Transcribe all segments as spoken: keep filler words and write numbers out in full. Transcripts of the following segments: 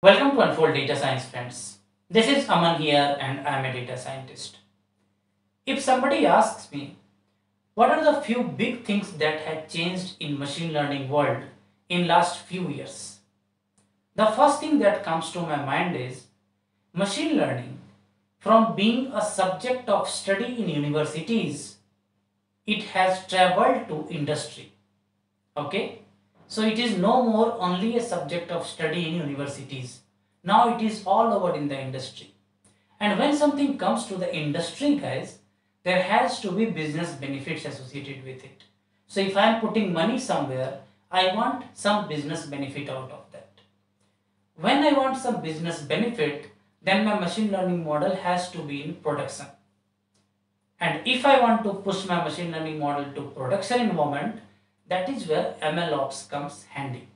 Welcome to Unfold Data Science, friends. This is Aman here and I am a data scientist. If somebody asks me, what are the few big things that have changed in machine learning world in last few years? The first thing that comes to my mind is machine learning from being a subject of study in universities, it has traveled to industry. Okay? So it is no more only a subject of study in universities. Now it is all over in the industry. And when something comes to the industry, guys, there has to be business benefits associated with it. So if I am putting money somewhere, I want some business benefit out of that. When I want some business benefit, then my machine learning model has to be in production. And if I want to push my machine learning model to production environment, that is where M L Ops comes handy.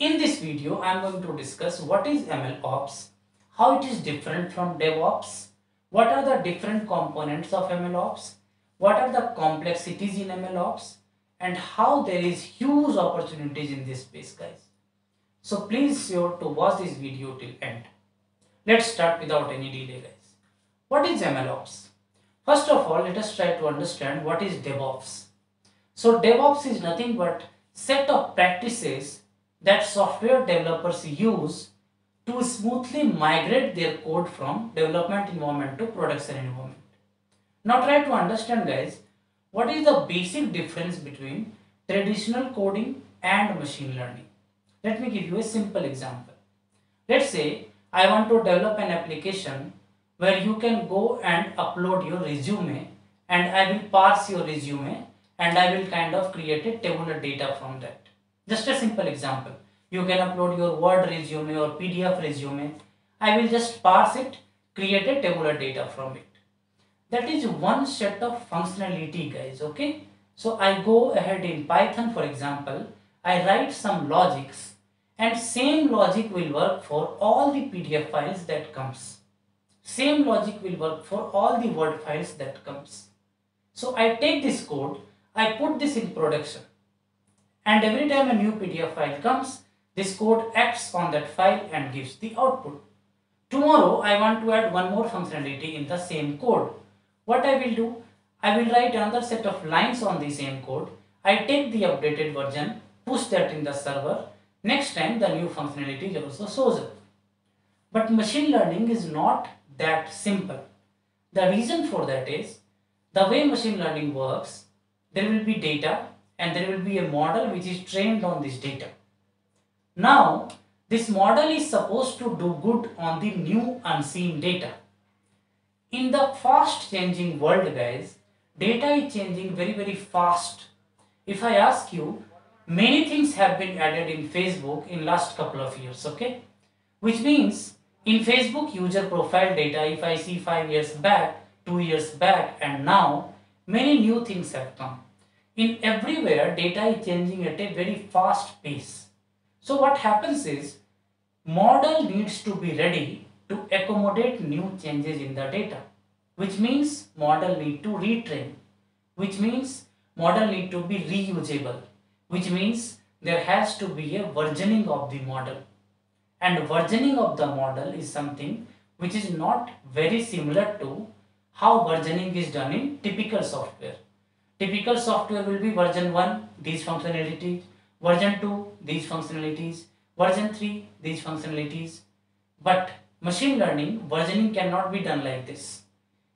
In this video, I am going to discuss what is M L Ops, how it is different from DevOps, what are the different components of M L Ops, what are the complexities in M L Ops, and how there is huge opportunities in this space, guys. So please sure to watch this video till end. Let's start without any delay, guys. What is M L Ops? First of all, let us try to understand what is DevOps. So DevOps is nothing but set of practices that software developers use to smoothly migrate their code from development environment to production environment. Now try to understand, guys, what is the basic difference between traditional coding and machine learning. Let me give you a simple example. Let's say I want to develop an application where you can go and upload your resume and I will parse your resume and I will kind of create a tabular data from that. Just a simple example. You can upload your Word resume or P D F resume. I will just parse it, create a tabular data from it. That is one set of functionality, guys, okay? So I go ahead in Python, for example, I write some logics and same logic will work for all the P D F files that comes. Same logic will work for all the Word files that comes. So I take this code, I put this in production and every time a new P D F file comes, this code acts on that file and gives the output. Tomorrow, I want to add one more functionality in the same code. What I will do? I will write another set of lines on the same code. I take the updated version, push that in the server. Next time, the new functionality also shows up. But machine learning is not that simple. The reason for that is the way machine learning works. There will be data and there will be a model which is trained on this data. Now, this model is supposed to do good on the new unseen data. In the fast changing world, guys, data is changing very, very fast. If I ask you, many things have been added in Facebook in last couple of years, okay? Which means in Facebook user profile data, if I see five years back, two years back and now, many new things have come. In everywhere, data is changing at a very fast pace. So what happens is, model needs to be ready to accommodate new changes in the data, which means model need to retrain, which means model need to be reusable, which means there has to be a versioning of the model. And versioning of the model is something which is not very similar to how versioning is done in typical software. Typical software will be version one, these functionalities, version two, these functionalities, version three, these functionalities. But machine learning, versioning cannot be done like this.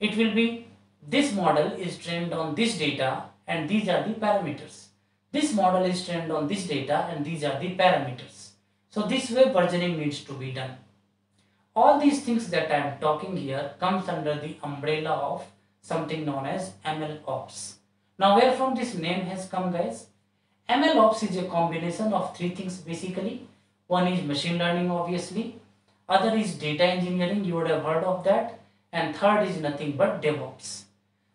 It will be, this model is trained on this data and these are the parameters. This model is trained on this data and these are the parameters. So this way versioning needs to be done. All these things that I am talking here comes under the umbrella of something known as M L Ops. Now where from this name has come, guys? M L Ops is a combination of three things basically. One is machine learning, obviously. Other is data engineering, you would have heard of that. And third is nothing but DevOps.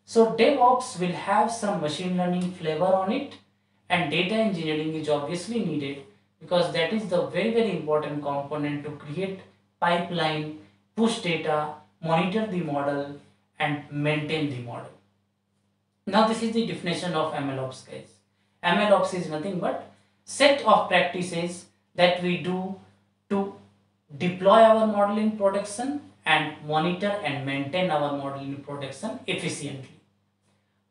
So DevOps will have some machine learning flavor on it. And data engineering is obviously needed because that is the very, very important component to create pipeline, push data, monitor the model and maintain the model. Now this is the definition of M L Ops, guys. M L Ops is nothing but set of practices that we do to deploy our model in production and monitor and maintain our model in production efficiently.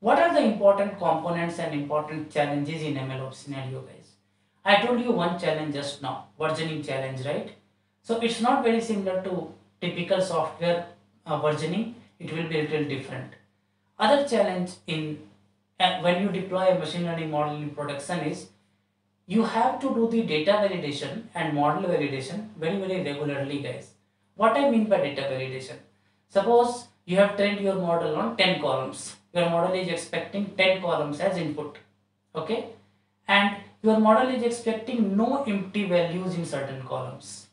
What are the important components and important challenges in MLOps scenario, guys? I told you one challenge just now, versioning challenge, right? So it's not very similar to typical software uh, versioning. It will be a little different. Other challenge in uh, when you deploy a machine learning model in production is you have to do the data validation and model validation very, very regularly, guys. What I mean by data validation? Suppose you have trained your model on ten columns. Your model is expecting ten columns as input, okay? And your model is expecting no empty values in certain columns.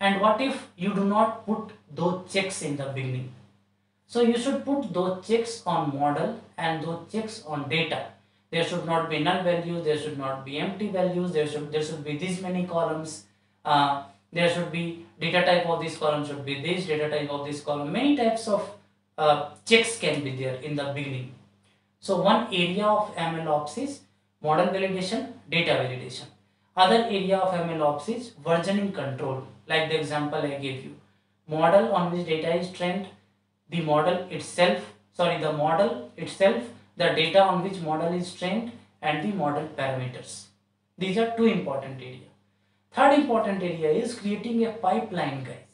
And what if you do not put those checks in the beginning? So you should put those checks on model and those checks on data. There should not be null values, there should not be empty values, there should, there should be this many columns, uh, there should be data type of this column should be this, data type of this column, many types of Uh, checks can be there in the beginning. So one area of MLOps is model validation, data validation. Other area of MLOps is versioning control, like the example I gave you. Model on which data is trained, the model itself, sorry, the model itself, the data on which model is trained, and the model parameters. These are two important areas. Third important area is creating a pipeline, guys.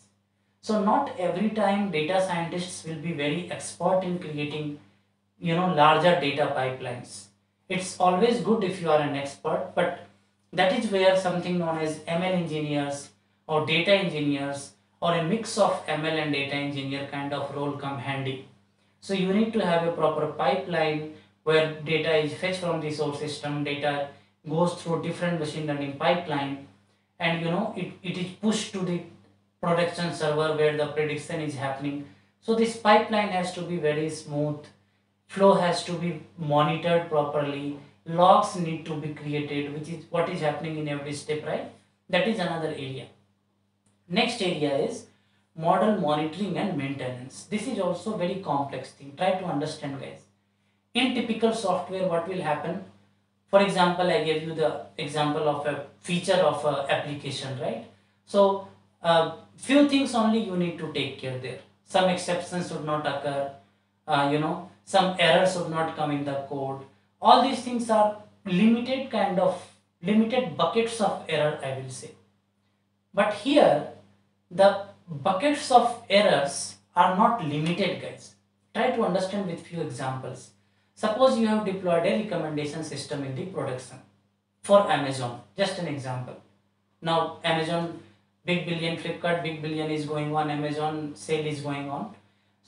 So not every time data scientists will be very expert in creating, you know, larger data pipelines. It's always good if you are an expert, but that is where something known as M L engineers or data engineers or a mix of M L and data engineer kind of role come handy. So you need to have a proper pipeline where data is fetched from the source system, data goes through different machine learning pipeline, and you know it, it is pushed to the production server where the prediction is happening. So this pipeline has to be very smooth, flow has to be monitored properly, logs need to be created, which is what is happening in every step, right? That is another area. Next area is model monitoring and maintenance. This is also a very complex thing. Try to understand, guys. In typical software, what will happen? For example, I gave you the example of a feature of an application, right? So Uh, few things only you need to take care there. Some exceptions should not occur, uh, you know, some errors should not come in the code. All these things are limited kind of, limited buckets of error, I will say. But here, the buckets of errors are not limited, guys. Try to understand with few examples. Suppose you have deployed a recommendation system in the production for Amazon, just an example. Now, Amazon Big Billion, Flipkart Big Billion is going on, Amazon sale is going on.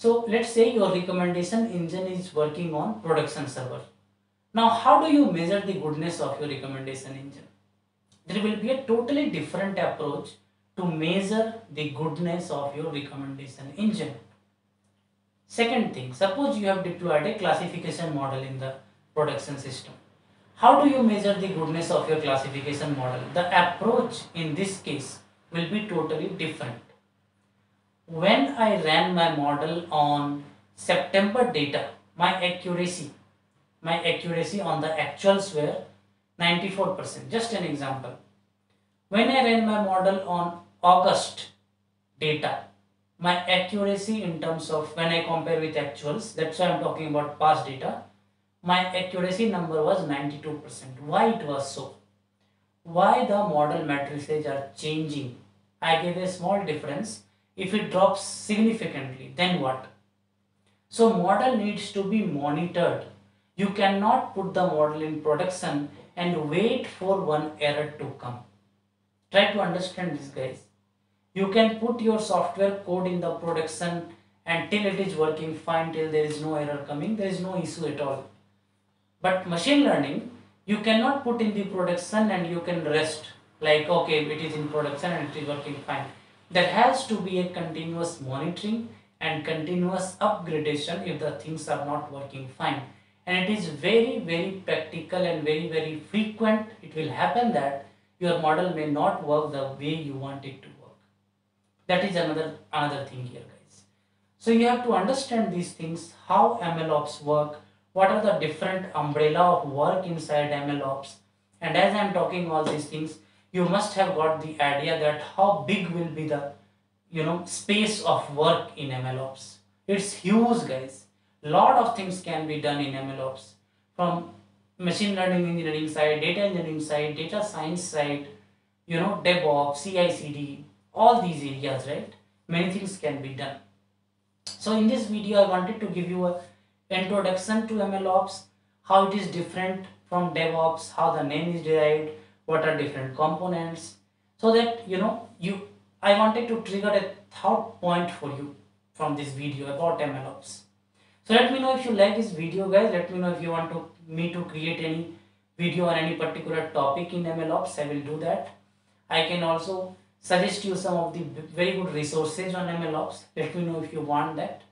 So let's say your recommendation engine is working on production server. Now how do you measure the goodness of your recommendation engine? There will be a totally different approach to measure the goodness of your recommendation engine. Second thing, suppose you have deployed a classification model in the production system. How do you measure the goodness of your classification model? The approach in this case will be totally different. When I ran my model on September data, my accuracy, my accuracy on the actuals were ninety-four percent, just an example. When I ran my model on August data, my accuracy in terms of when I compare with actuals, that's why I'm talking about past data, my accuracy number was ninety-two percent. Why it was so? Why the model matrices are changing? I gave a small difference. If it drops significantly, then what? So model needs to be monitored. You cannot put the model in production and wait for one error to come. Try to understand this, guys. You can put your software code in the production until it is working fine, till there is no error coming, there is no issue at all. But machine learning, you cannot put in the production and you can rest like, okay, it is in production and it is working fine. There has to be a continuous monitoring and continuous upgradation if the things are not working fine. And it is very, very practical and very, very frequent. It will happen that your model may not work the way you want it to work. That is another, another thing here, guys. So you have to understand these things, how MLOps work, what are the different umbrella of work inside MLOps, and as I am talking all these things, you must have got the idea that how big will be the, you know, space of work in MLOps. It's huge, guys. Lot of things can be done in MLOps, from machine learning engineering side, data engineering side, data science side, you know, DevOps, C I C D, all these areas, right? Many things can be done. So in this video, I wanted to give you a introduction to MLOps, how it is different from DevOps, how the name is derived, what are different components, so that, you know, you, I wanted to trigger a thought point for you from this video about MLOps. So let me know if you like this video, guys. Let me know if you want to me to create any video on any particular topic in MLOps. I will do that. I can also suggest you some of the very good resources on MLOps. Let me know if you want that.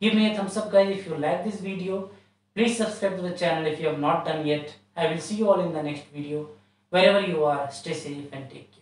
Give me a thumbs up, guys, if you like this video. Please subscribe to the channel if you have not done yet. I will see you all in the next video. Wherever you are, stay safe and take care.